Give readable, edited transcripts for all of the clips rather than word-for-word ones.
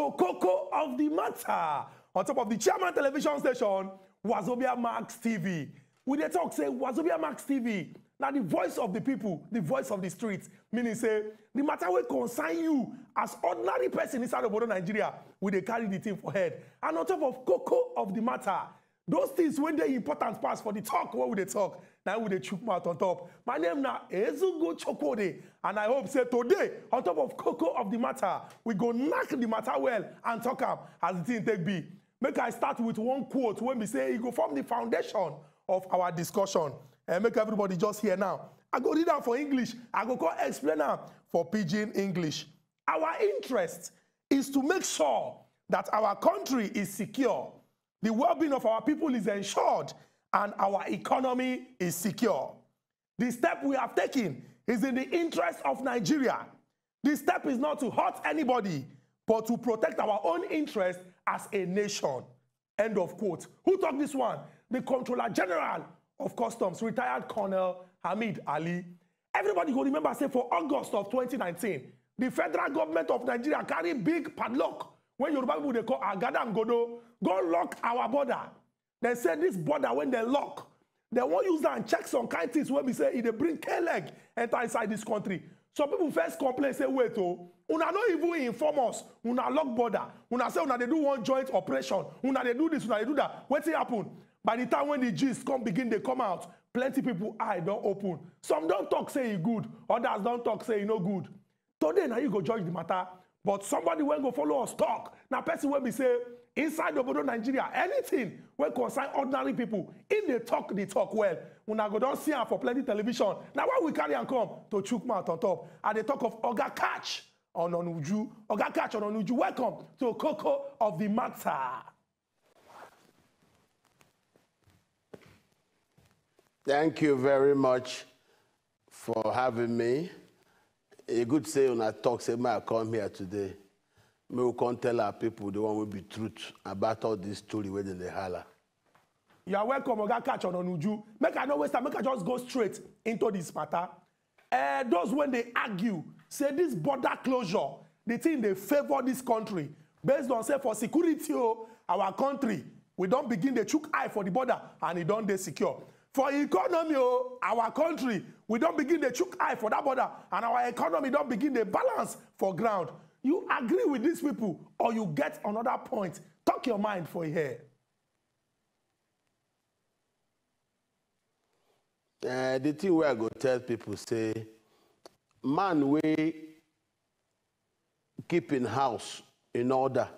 to Koko of the Matter on top of the chairman television station, Wazobia Max TV. We dey talk say Wazobia Max TV, now the voice of the people, the voice of the streets, meaning say the matter will concern you as ordinary person inside of Nigeria, we dey carry the thing for head. And on top of Koko of the Matter, those things when they important pass for the talk, what would they talk? Now would they chook mouth on top. My name now Ezugo Chokwode, and I hope say today on top of Koko of the Matter, we go knock the matter well and talk up as the thing take be. Make I start with one quote when we say it go form the foundation of our discussion. And make everybody just hear now. I go read out for English. I go call explainer for pidgin English. Our interest is to make sure that our country is secure. The well-being of our people is ensured and our economy is secure. The step we have taken is in the interest of Nigeria. This step is not to hurt anybody, but to protect our own interest as a nation. End of quote. Who took this one? The Comptroller General of Customs, retired Colonel Hamid Ali. Everybody will remember, say, for August of 2019, the federal government of Nigeria carried big padlock when Yoruba people they call Agada and Godo, go lock our border. They say this border, when they lock, they won't use that and check some kind of things when we say if they bring K-leg enter inside this country. Some people first complain, say, wait, oh, una no even inform us, una lock border, una say, una they do one joint operation, una they do this, una they do that. What's it happen? By the time when the G's come begin, they come out, plenty people eye don't open. Some don't talk, say it good, others don't talk, say it no good. Today, now you go judge the matter, but somebody will go follow us talk. Now, person when we say, inside obodo Nigeria, anything will concern ordinary people. In the talk well. We now go down see her for plenty television. Now why we carry and come to chook mouth on top? And they talk of Dr. Katch Ononuju. Dr. Katch Ononuju, welcome to Koko of the Matter. Thank you very much for having me. A good say when I talk, say, I come here today. We will come tell our people the one will be truth about all this story within the holler. You are welcome, Oga Katch Ononuju. Make I no waste time, make I just go straight into this matter. Those when they argue, say this border closure, the thing they favor this country based on say for security, our country, we don't begin the chook eye for the border and it don't they secure. For economy, our country, we don't begin the chook eye for that border and our economy don't begin the balance for ground. You agree with these people, or you get another point. Talk your mind for here. The thing where I go tell people say, man, we keep in house in order.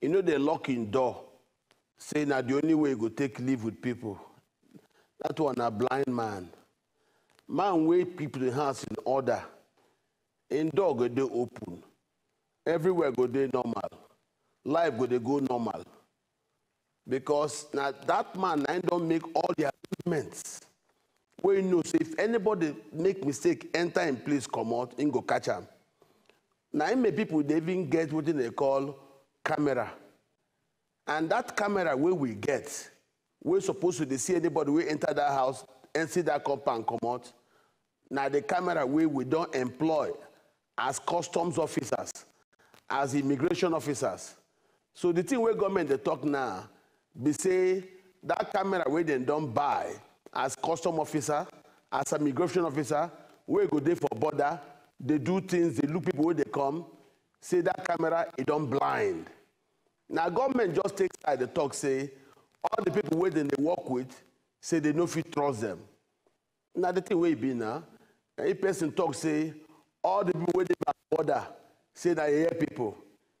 You know they lock in door, saying that the only way you go take live with people. That one a blind man. Man, we people in house in order. In door go dey open, everywhere go dey normal, life go dey go normal, because now that man I don't make all the agreements. Wey you know say if anybody make mistake enter in place come out, in go catch am. Now many people they even get what they call camera, and that camera where we get, we're supposed to see anybody we enter that house and see that compound come out. Now the camera where we don't employ. As customs officers, as immigration officers. So the thing where government they talk now, they say that camera where they don't buy as custom officer, as immigration officer, where go they for border, they do things, they look people where they come, say that camera, it don't blind. Now government just takes side the talk, say, all the people where they work with, say they no fit trust them. Now the thing where it be now, a person talk, say, all the people waiting at the border say that you hear people.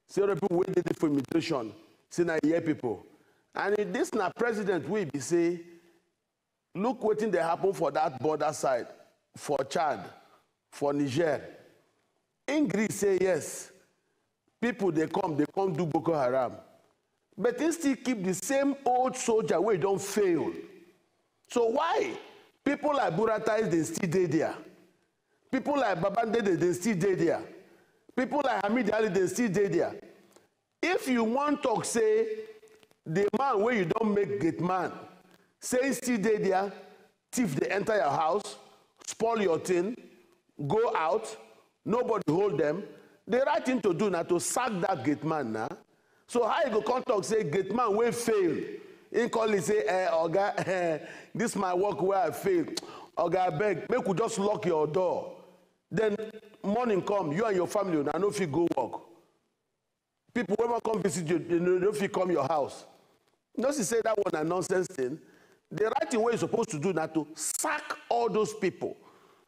Say all the people waiting for immigration say that you hear people. And in this now president will be say, look what they happen for that border side, for Chad, for Niger. In Greece say yes, people they come do Boko Haram. But they still keep the same old soldier where don't fail. So why? People like Buratai, they still dey there. People like Babandede, they still dey there. People like Hamid Ali, they still dey there. If you want to say, the man where you don't make gate man, say still dey there, thief they enter your house, spoil your thing, go out, nobody hold them, The right thing to do now to sack that gate man now. So how you go contact say gate man will fail? He call he say, Oga, this my work where I fail. Oga, I beg, make we just lock your door. Then morning come, you and your family now no fit go work. People whenever come visit you, they know if you come your house. Just to say that one a nonsense thing. The right thing what you're supposed to do now to sack all those people.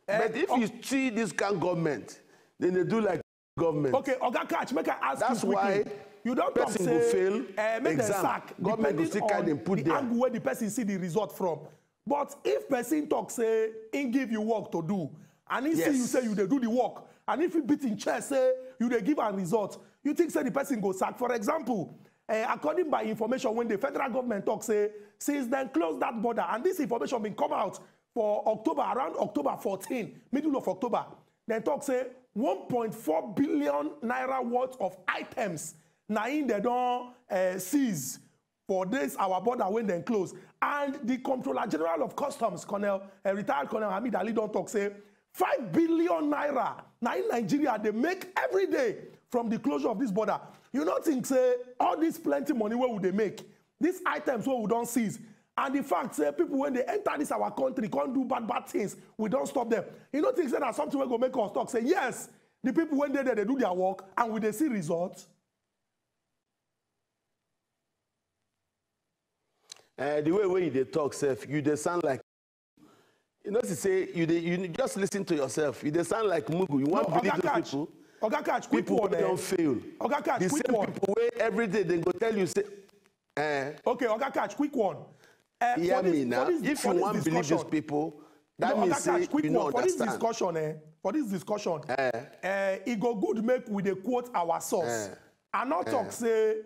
But if you see this kind of government, then they do like government. Okay, Oga Katch, make I ask that's you quickly. Why you don't come say, fail make them sack. Government will still kind of put the there. Angle where the person see the result from. But if person talk say, he give you work to do, and he see you say you they do the work, and if he beat in chest, say you they give a result, you think say the person go sack. For example, according by information, when the federal government talk say, since then close that border, and this information been come out for October, around October 14, middle of October, then talk say 1.4 billion naira worth of items now in they don't seize for this our border when they close. And the Comptroller General of Customs, retired Colonel Hamid Ali, don't talk say 5 billion naira now in Nigeria they make every day from the closure of this border. You don't think say all this plenty money where would they make these items where we don't seize? And the fact say people when they enter this our country can't do bad things. We don't stop them. You don't think say that something will go make us talk say yes. The people when they do their work and when they see results. The way they talk, self, you they sound like you know to say you just listen to yourself. You they sound like Mugu. You want to believe those people. Oga Katch, people don't fail. Oga Katch, the same people way every day they go tell you say. Okay, Oga Katch, quick one. Yeah, me now. If you want to believe these people, that no, means say, quick you know for understand. This discussion, for this discussion, it go good make with a quote our source. And not talk say,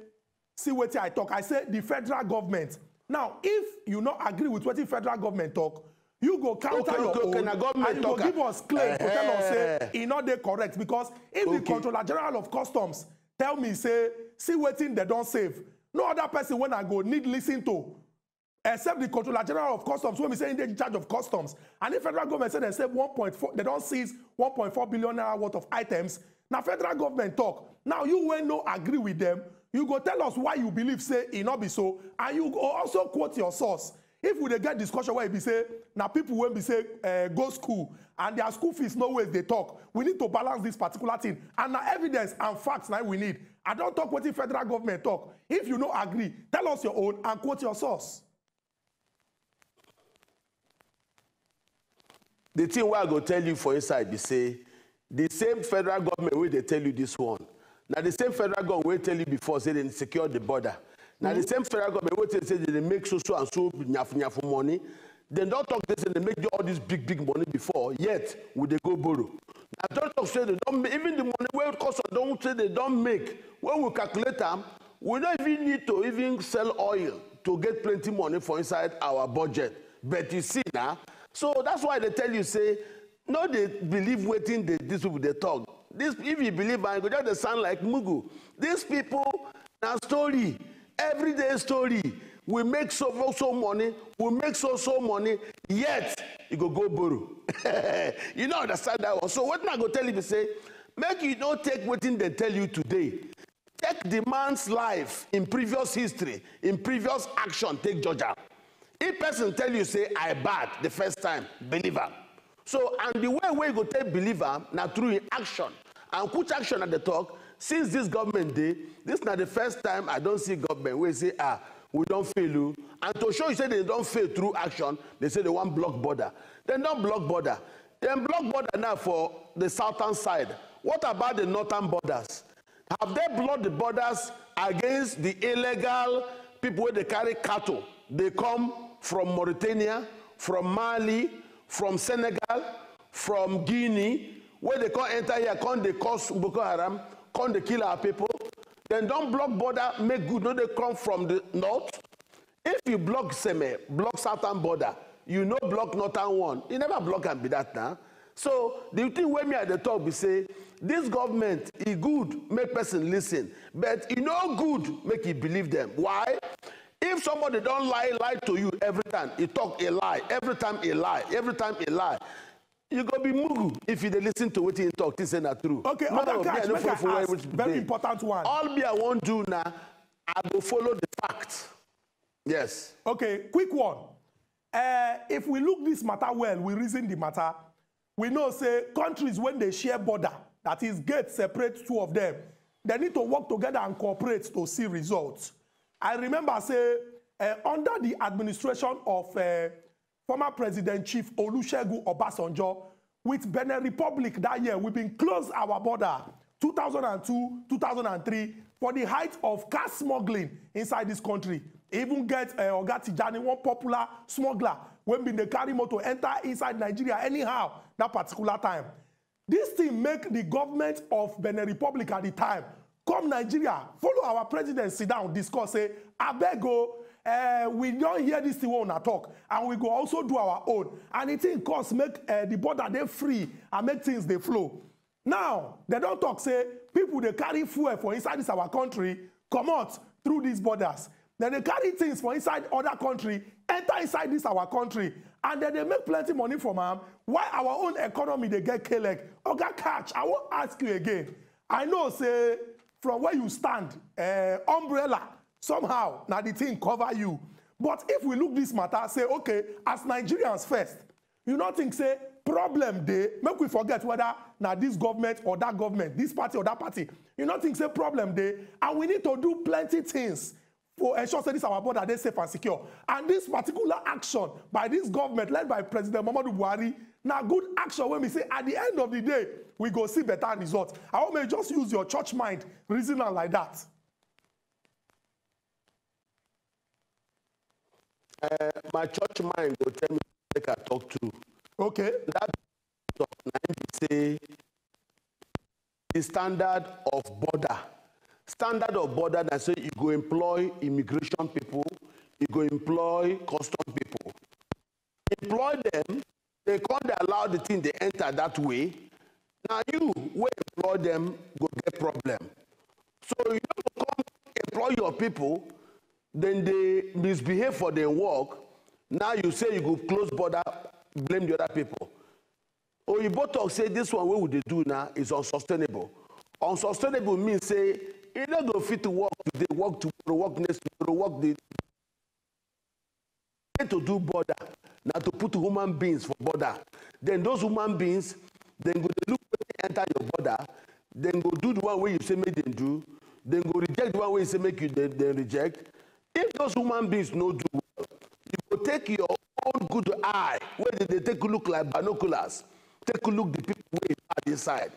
see what I talk. I say the federal government. Now, if you not agree with what the federal government talk, you go counter your own, and you go give us claim to tell us say it's not the correct because if the Comptroller General of Customs tell me say see what thing they don't save, no other person when I go need listen to. Except the Comptroller General of Customs, when we say in charge of customs, and the federal government said they save 1.4, they don't seize 1.4 billion naira worth of items. Now federal government talk. Now you will no agree with them. You go tell us why you believe say it not be so, and you go also quote your source. If we get discussion where it be say now people when be say go school and their school fees no way they talk. We need to balance this particular thing and now evidence and facts now we need. I don't talk what the federal government talk. If you no agree, tell us your own and quote your source. The thing where I go tell you for inside, they say, the same federal government where they tell you this one. Now the same federal government will tell you before, say they secure the border. Now the same federal government will say they make so and so nyaf money. Then don't talk this and they make all this big money before, yet will they go borrow. Now don't talk say they don't make, even the money where cost don't say they don't make. When we calculate them, we don't even need to even sell oil to get plenty money for inside our budget. But you see now, so that's why they tell you, say, no, they believe waiting, this people they talk. This, if you believe, I go just they sound like Mugu. These people, now story, everyday story. We make so money, we make so money, yet you go borrow. You don't understand that one. So what I go tell you, say, make you don't take waiting they tell you today. Take the man's life in previous history, in previous action, take Georgia. If person tell you, say, I bad the first time, believer. So, and the way we go tell believer, now through action. And which action at the talk, since this government day, this is not the first time I don't see government. We say, we don't fail you. And to show you say they don't fail through action, they say they want block border. They don't block border. They block border now for the southern side. What about the northern borders? Have they blocked the borders against the illegal people where they carry cattle? They come from Mauritania, from Mali, from Senegal, from Guinea, where they can't enter here, can't they cause Boko Haram, can't they kill our people? Then don't block border, make good, no, they come from the north. If you block Seme, block southern border, you know block northern one. You never block and be that now. Nah? So the thing when me at the top, we say, this government is good, make person listen, but it's no good, make you believe them. Why? If somebody don't lie to you every time, he talk a lie, every time a lie, every time a lie. You go be mugu if you listen to what he talk. This is not true. Okay, no, Catch, very important one. All me I won't do now, I will follow the facts. Yes. Okay, quick one. If we look this matter well, we reason the matter. We know, say, countries when they share border, that is, gates separate two of them, they need to work together and cooperate to see results. I remember, say, under the administration of former President Chief Olusegu Obasanjo, with Benin Republic that year, we've been closed our border 2002, 2003 for the height of car smuggling inside this country. Even get Ogati Jani, one popular smuggler, when been the carry motor enter inside Nigeria anyhow that particular time. This thing make the government of Benin Republic at the time come Nigeria, follow our president, sit down, discuss, say, Abego, we don't hear this thing on a talk, and we go also do our own. And it in course make the border they free and make things they flow. Now they don't talk, say people they carry fuel for inside this our country come out through these borders. Then they carry things for inside other country, enter inside this our country, and then they make plenty money from them. Why our own economy they get killed? Okay, Catch, I won't ask you again. I know, say from where you stand, umbrella. Somehow, now the thing cover you. But if we look this matter, say, okay, as Nigerians first, you not think, say, problem day, make we forget whether now this government or that government, this party or that party, you not think, say, problem day, and we need to do plenty things for ensure that this our border they safe and secure. And this particular action by this government, led by President Muhammadu Buhari, now good action when we say, at the end of the day, we go see better results. I hope you just use your church mind, reason like that. My church mind will tell me like I talk to. Okay. That say the standard of border. Standard of border that say you go employ immigration people, you go employ custom people. Employ them, they can't allow the thing they enter that way. Now you will employ them, go get problem. So you don't come employ your people. Then they misbehave for their work. Now you say you go close border, blame the other people. Oyibo talk say this one, what would they do now, is unsustainable. Unsustainable means say, you don't go fit to work today, work tomorrow, work next tomorrow, work the... To do border, now to put human beings for border. Then those human beings, then go look when they enter your border, then go do the one way you say make them do, then go reject the one way you say make you then reject. If those human beings no do well, you go take your own good eye, where they take a look like binoculars, take a look the people way at this side.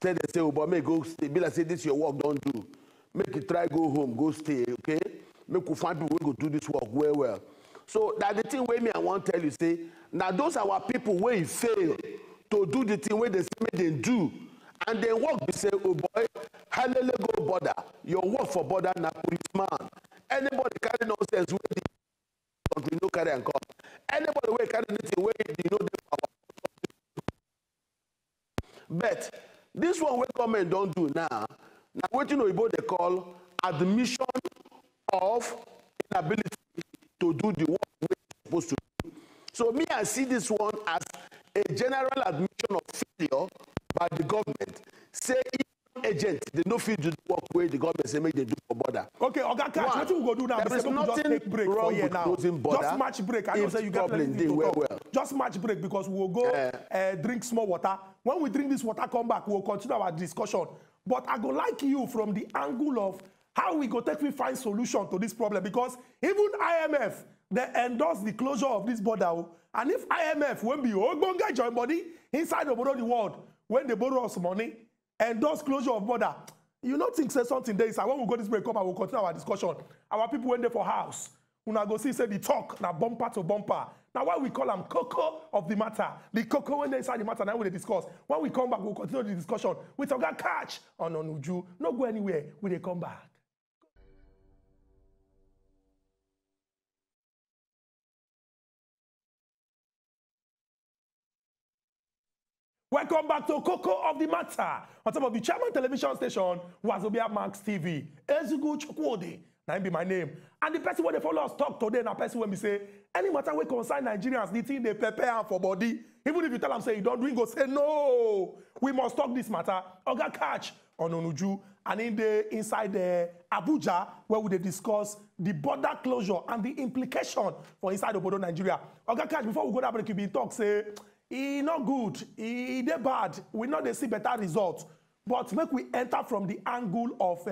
Then they say, oh, but may go stay. Be like say this your work don't do. Make you try go home, go stay, okay? Make you find people who go do this work well, well. So that the thing where me I want to tell you, say, now those are our people where you fail to do the thing where they say they do. And they work, they say, oh boy, hallelujah, go border. Your work for border now policeman. Anybody carry nonsense with the country no carry and come. Anybody will carry anything where they know the power. But this one we government don't do now. Now what you know about they call admission of inability to do the work we're supposed to do. So me I see this one as a general admission of failure by the government. Say agent, they no fit do the work where the government say make them do for border. Okay, Oga Katch, what you go do now? There is nothing wrong with closing border. Just match break. I know say you get plenty to talk. Just match break because we will go drink small water. When we drink this water, come back, we will continue our discussion. But I go like you from the angle of how we go take we find solution to this problem, because even IMF they endorse the closure of this border, and if IMF won't be Ogbonge join body inside the world when they borrow us money. And those closure of border, you don't think say something there is. When we go this break up, I will continue our discussion. Our people went there for house. We now go see say the talk now bumper to bumper. Now why we call them Koko of the Matter. The Koko when they inside the matter now we discuss. When we come back, we'll continue the discussion. We talk about Catch Ononuju. No go anywhere. We they come back. Welcome back to Koko of the Matter, on top of the Chairman television station, Wazobia Max TV. Ezugo Chokwode, Now be my name. And the person where they follow us talk today, now person when we say, any matter we concern Nigerians, the thing they prepare for body, even if you tell them, say, you don't do it, go say, no, we must talk this matter. Oga Katch Ononuju, and in the, inside the Abuja, where we discuss the border closure and the implication for inside of Obodo Nigeria. Oga Katch, before we go down, we talk, say, it's not good, it's bad, we know they see better results. But make we enter from the angle of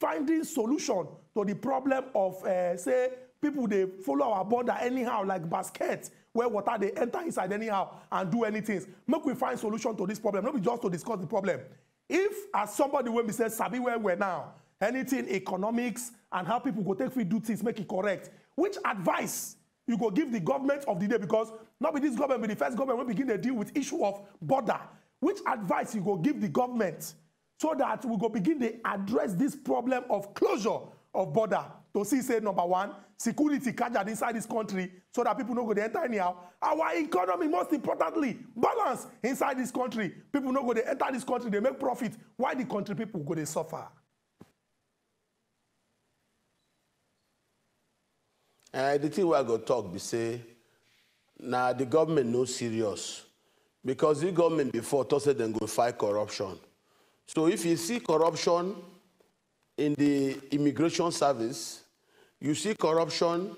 finding solution to the problem of, say, people, they follow our border anyhow, like baskets, where water, they enter inside anyhow and do anything. Make we find solution to this problem, not just to discuss the problem. If, as somebody when we say, sabi where we're now, anything economics and how people go take free duties, make it correct, which advice you go give the government of the day? Because not with this government, but the first government will begin to deal with issue of border. Which advice you go give the government so that we go begin to address this problem of closure of border? To see, say, number one, security culture inside this country so that people no go to enter anyhow. Our economy, most importantly, balance inside this country. People no go to enter this country, they make profit. Why the country people go to suffer? The thing we are going to talk, we say, now the government no serious. Because the government before told them they go fight corruption. So if you see corruption in the immigration service, you see corruption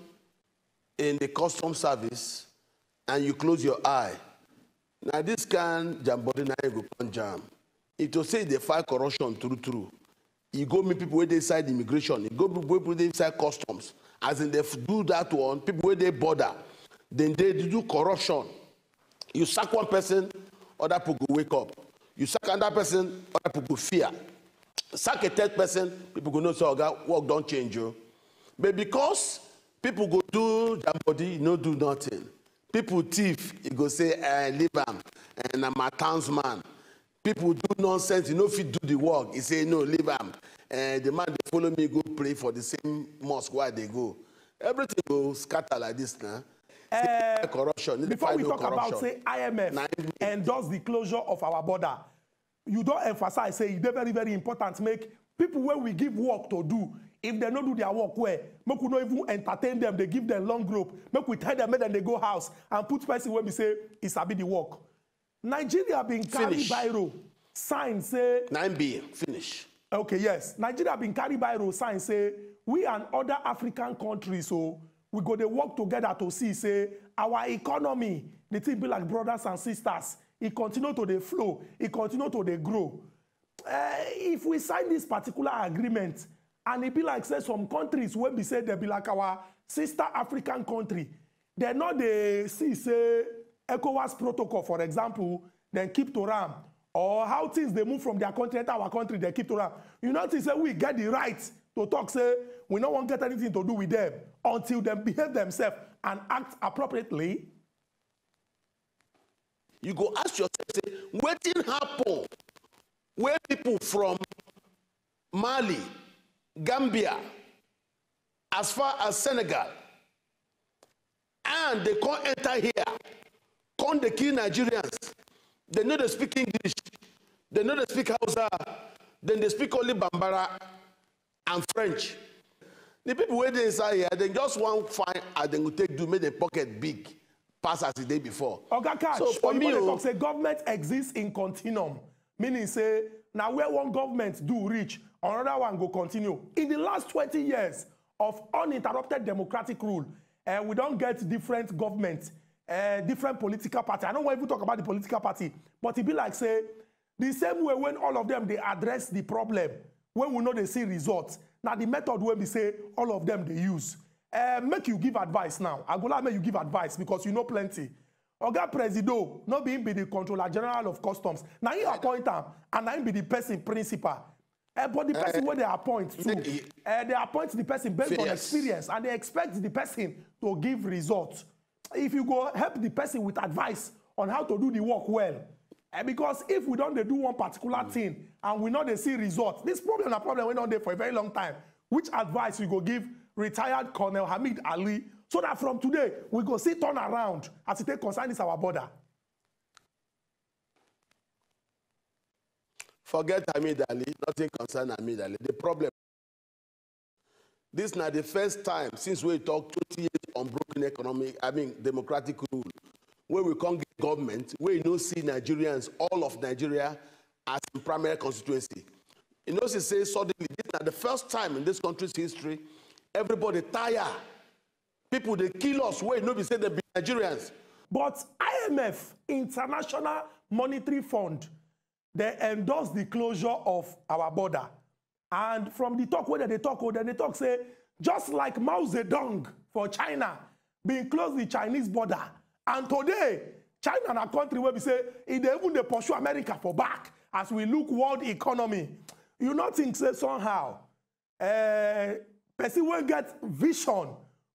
in the custom service, and you close your eye. Now this can jambody na go pan jam. It will say they fight corruption through. You go meet people inside immigration, you go people inside customs. As in they do that one, people where they border, then they do corruption. You sack one person, other people will wake up. You sack another person, other people will fear. Sack a third person, people go know, so work don't change you. But because people go do jambody, no do nothing. People thief, you go say, I leave them, and I'm a townsman. People do nonsense, you know if you do the work, you say, no, leave them. And the man they follow me, go pray for the same mosque where they go. Everything goes scatter like this now. Nah? Corruption. Before we talk about, say, IMF endorse the closure of our border, you don't emphasize, say, it's very, very important. Make people where we give work to do, if they don't do their work well, make we not even entertain them, they give them long rope, make we tell them, make them they go house, and put person where we say, it's a bit the work. Nigeria being carried by row, sign say... 9B, finish. Okay, yes. Nigeria being carried by row, sign say, we and other African countries, so... we go to work together to see, say, our economy, the thing be like brothers and sisters. It continue to the flow. It continue to the grow. If we sign this particular agreement, and it be like, say, some countries where we say they be like our sister African country, they know they see, say, ECOWAS protocol, for example, then keep to ram. Or how things they move from their country to our country, they keep to ram. You notice, say, we get the right to talk, say, we no one get anything to do with them until they behave themselves and act appropriately. You go ask yourself, say, what did happen where people from Mali, Gambia, as far as Senegal, and they can't enter here, can't they kill Nigerians? They know they speak English, they know they speak Hausa, then they speak only Bambara and French. The people waiting inside here, they just want fine and they will take do make the pocket big, pass as the day before. Okay, catch. So for me, talk, say government exists in continuum, meaning say now where one government do reach, another one go continue. In the last 20 years of uninterrupted democratic rule, we don't get different governments, different political party. I don't want to talk about the political party, but it be like say the same way when all of them they address the problem. When we know they see results, now the method when we say all of them they use. Make you give advice now. I go like make you give advice because you know plenty. Oga Presido, not being be the Controller General of Customs. Now he appoint him and now he be the person principal. But the person where they appoint to, they appoint the person based on experience and they expect the person to give results. If you go help the person with advice on how to do the work well, because if we don't they do one particular thing and we know they see results, this problem and problem went on there for a very long time. Which advice you go give retired Colonel Hamid Ali so that from today we go see turn around as it take concern is our border? Forget Hamid Ali, nothing concern Hamid Ali. The problem This now the first time since we talked 20 years unbroken economic, democratic rule, where we can't get government, where you don't see Nigerians, all of Nigeria, as a primary constituency. You know, she says suddenly, this now the first time in this country's history, everybody tire. People, they kill us, where nobody said they be Nigerians. But IMF, International Monetary Fund, they endorse the closure of our border. And from the talk, whether they talk, say, just like Mao Zedong for China, being closed the Chinese border. And today, China and a country where we say, even they pursue America for back, as we look world economy. You not think, say, somehow, person will get vision,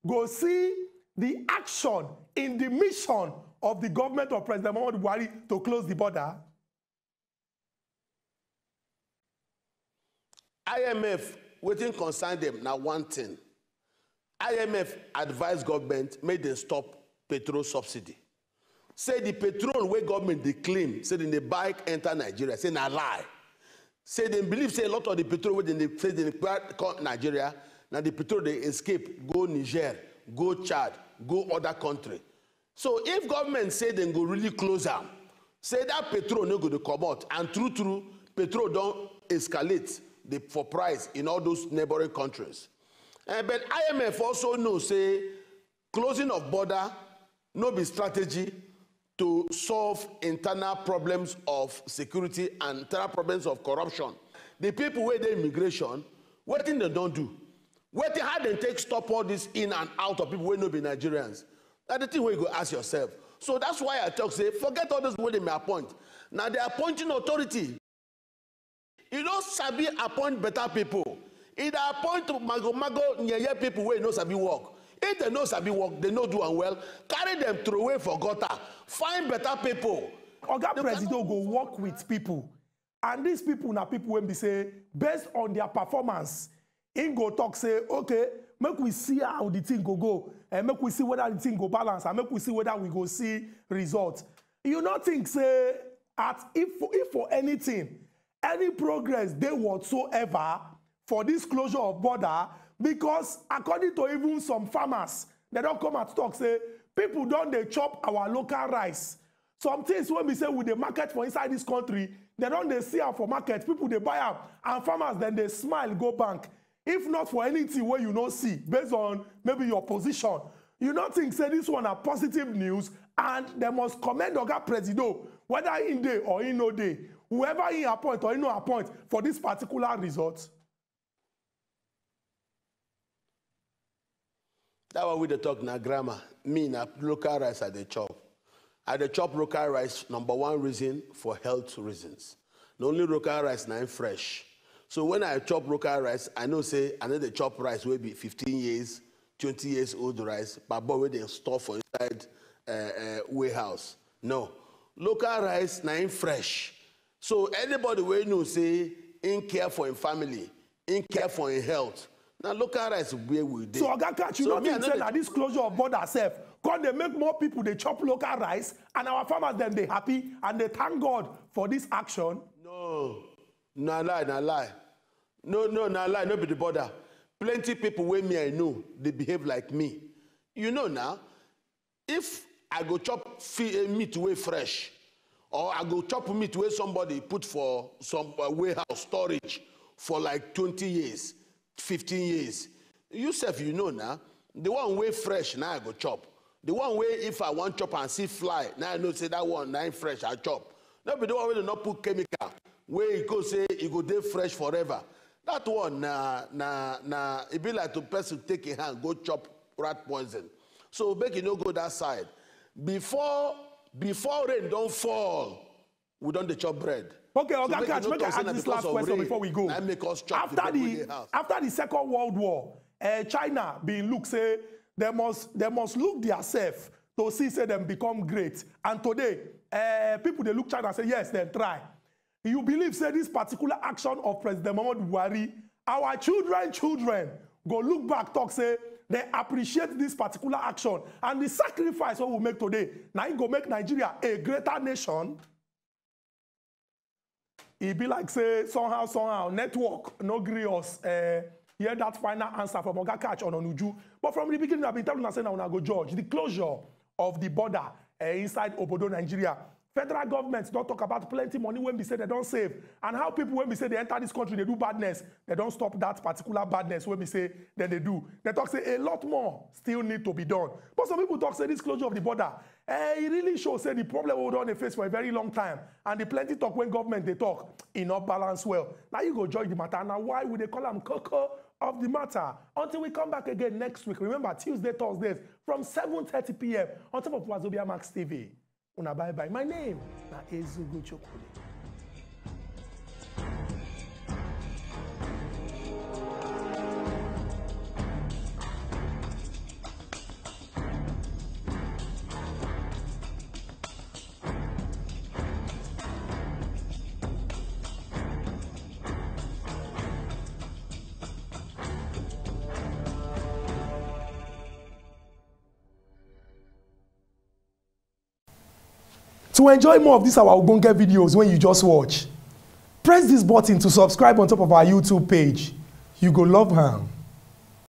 go see the action in the mission of the government of President Muhammadu Buhari to close the border. IMF, waiting concern them, now one thing. IMF advised government, made them stop petrol subsidy. Say the petrol where government they claim, say they buy enter Nigeria, say na lie. Say they believe, say a lot of the petrol where they say they cut Nigeria, now the petrol they escape, go Niger, go Chad, go other country. So if government say they go really close them, say that petrol no go to come out, and true, petrol don't escalate for price in all those neighboring countries. But IMF also knows, say, closing of border no be strategy to solve internal problems of security and internal problems of corruption. The people where they immigration, what thing they don't do? What thing how they take stop all this in and out of people where no be Nigerians? That's the thing where you go ask yourself. So that's why I talk, say, forget all those where they may appoint. Now they're appointing authority. You don't sabi appoint better people. If they appoint mago nye people where you know sabi work. If they know sabi work, they know do and well, carry them through away for gutter. Find better people. Oga President go work with people. And these people now people when they say, based on their performance, in go talk say, okay, make we see how the thing go. And make we see whether the thing go balance. And make we see whether we go see results. You not think say at if for anything, any progress they whatsoever for this closure of border, because according to even some farmers, they don't come and talk, say, people don't they chop our local rice. Some things when we say with the market for inside this country, they don't they see out for market, people they buy up, and farmers then they smile, go bank. If not for anything where you don't see, based on maybe your position, you don't think, say, this one are positive news, and they must commend Oga Presido, whether in day or in no day, whoever he appoint or he no appoint for this particular result. That one with the talk na grammar. Me na local rice at the chop. At the chop local rice, number one reason for health reasons. The only local rice na fresh. So when I chop local rice, I know say I know the chop rice will be 15 years, 20 years old rice, but boy they store for inside warehouse. No, local rice na fresh. So anybody will know, say, in care for his family, in care for his health. Now, local rights where we did. So, Oga Katch, you know me saying that this closure of border self, God, they make more people, they chop local rice, and our farmers, then they happy, and they thank God for this action. No, no lie, no lie. No lie, no be the border. Plenty people where me I know, they behave like me. You know now, if I go chop meat way fresh, or I go chop meat where somebody put for some warehouse storage for like 20 years, 15 years. Yourself, you know now, the one way fresh, now I go chop. The one way if I want chop and see fly, now I know say that one, now fresh, I chop. No, but the one way they not put chemical, where you go say, you go dey fresh forever. That one, it be like the person take a hand, go chop rat poison. So make you no go that side. Before rain don't fall, we don't chop bread. Okay, Oga Katch, make I ask this last question before we go. After the Second World War, China being look say they must look themselves to see say them become great. And today, people they look China and say yes, they try. You believe say this particular action of President Muhammadu Buhari, our children go look back talk say. They appreciate this particular action and the sacrifice what we make today. Now it go make Nigeria a greater nation. It be like say somehow network no agree us hear that final answer from Oga Katch Ononuju. But from the beginning, I've been telling you, I want to go George. The closure of the border inside Obodo, Nigeria. Federal governments don't talk about plenty money when we say they don't save. And how people, when we say they enter this country, they do badness. They don't stop that particular badness when we say that they do. They talk, say, a lot more still need to be done. But some people talk, say, this closure of the border, it really shows, say, the problem we don't face for a very long time. And the plenty talk when government, they talk, in not balance well. Now you go join the matter. Now why would they call them Koko of the Matter? Until we come back again next week. Remember, Tuesday, Thursdays, from 7:30 p.m. on top of Wazobia Max TV. Una bye-bye. My name is Ezugo Chokwode. To enjoy more of these our Ogbonge videos when you just watch, press this button to subscribe on top of our YouTube page. You go love am.